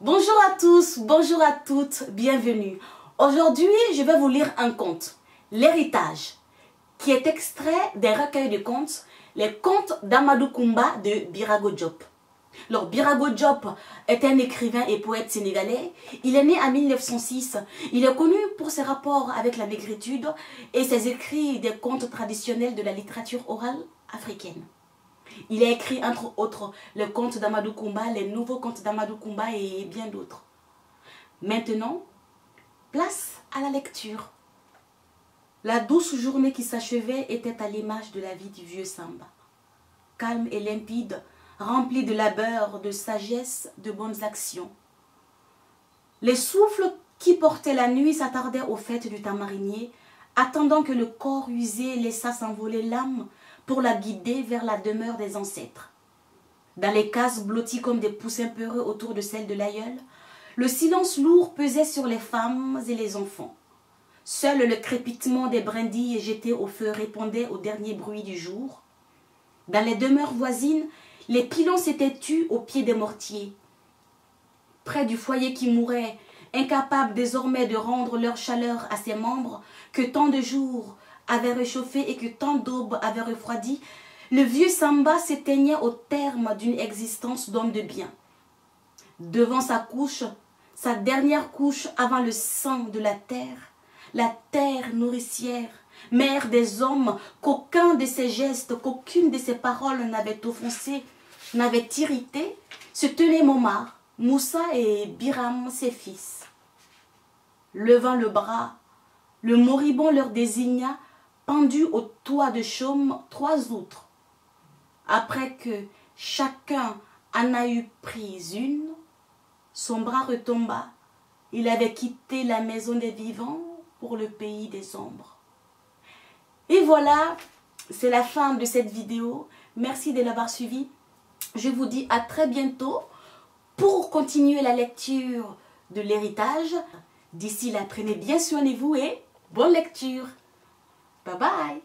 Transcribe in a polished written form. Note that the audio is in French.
Bonjour à tous, bonjour à toutes, bienvenue. Aujourd'hui, je vais vous lire un conte, L'héritage, qui est extrait des recueils de contes, Les contes d'Amadou Koumba de Birago Diop. Alors, Birago Diop est un écrivain et poète sénégalais. Il est né en 1906. Il est connu pour ses rapports avec la négritude et ses écrits des contes traditionnels de la littérature orale africaine. Il a écrit, entre autres, le conte d'Amadou Koumba, les nouveaux contes d'Amadou Koumba et bien d'autres. Maintenant, place à la lecture. La douce journée qui s'achevait était à l'image de la vie du vieux Samba. Calme et limpide, remplie de labeur, de sagesse, de bonnes actions. Les souffles qui portaient la nuit s'attardaient aux fêtes du tamarinier, attendant que le corps usé laissât s'envoler l'âme pour la guider vers la demeure des ancêtres. Dans les cases blotties comme des poussins peureux autour de celle de l'aïeul, le silence lourd pesait sur les femmes et les enfants. Seul le crépitement des brindilles jetées au feu répondait au dernier bruit du jour. Dans les demeures voisines, les pilons s'étaient tus au pied des mortiers. Près du foyer qui mourait, incapables désormais de rendre leur chaleur à ses membres, que tant de jours avait réchauffé et que tant d'aubes avaient refroidi, le vieux Samba s'éteignait au terme d'une existence d'homme de bien. Devant sa couche, sa dernière couche avant le sang de la terre nourricière, mère des hommes, qu'aucun de ses gestes, qu'aucune de ses paroles n'avait offensé, n'avait irrité, se tenaient Momar, Moussa et Biram, ses fils. Levant le bras, le moribond leur désigna, pendu au toit de chaume, 3 outres. Après que chacun en a eu pris une, son bras retomba. Il avait quitté la maison des vivants pour le pays des ombres. Et voilà, c'est la fin de cette vidéo. Merci de l'avoir suivi. Je vous dis à très bientôt pour continuer la lecture de l'héritage. D'ici là, prenez bien soin de vous et bonne lecture. Bye bye.